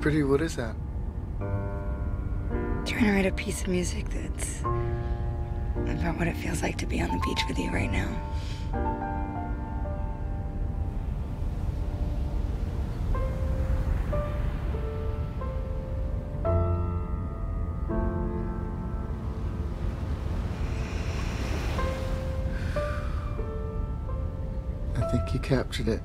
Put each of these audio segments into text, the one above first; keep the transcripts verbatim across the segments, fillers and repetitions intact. pretty. What is that? I'm trying to write a piece of music that's about what it feels like to be on the beach with you right now. I think you captured it.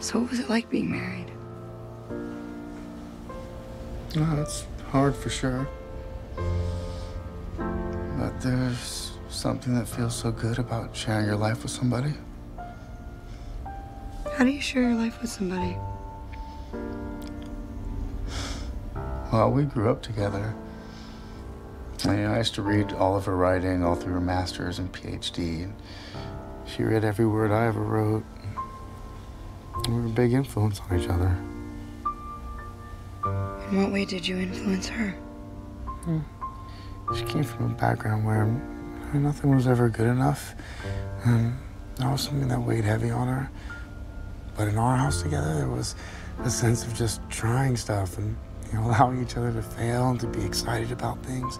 So what was it like being married? Oh, it's hard for sure. But there's something that feels so good about sharing your life with somebody. How do you share your life with somebody? Well, we grew up together. And, you know, I used to read all of her writing, all through her master's and PhD. And she read every word I ever wrote. We were a big influence on each other. In what way did you influence her? Hmm. She came from a background where nothing was ever good enough. And that was something that weighed heavy on her. But in our house together, there was a sense of just trying stuff and, you know, allowing each other to fail and to be excited about things.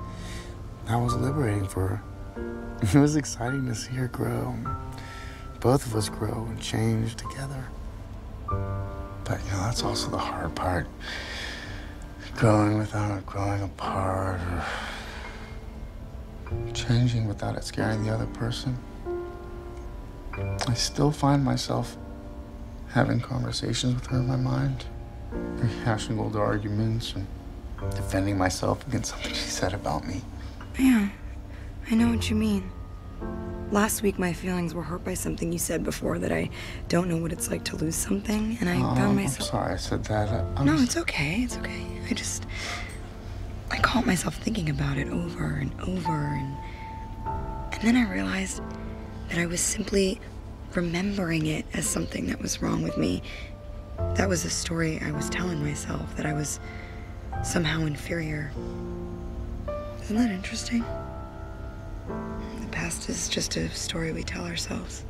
That was liberating for her. It was exciting to see her grow. Both of us grow and change together. But, you know, that's also the hard part. Growing without it growing apart, or changing without it scaring the other person. I still find myself having conversations with her in my mind, rehashing old arguments and defending myself against something she said about me. Yeah, I know what you mean. Last week, my feelings were hurt by something you said before, that I don't know what it's like to lose something, and I oh, found myself... I'm sorry I said that. I'm no, it's okay. It's okay. I just... I caught myself thinking about it over and over, and... And then I realized that I was simply remembering it as something that was wrong with me. That was a story I was telling myself, that I was somehow inferior. Isn't that interesting? The past is just a story we tell ourselves.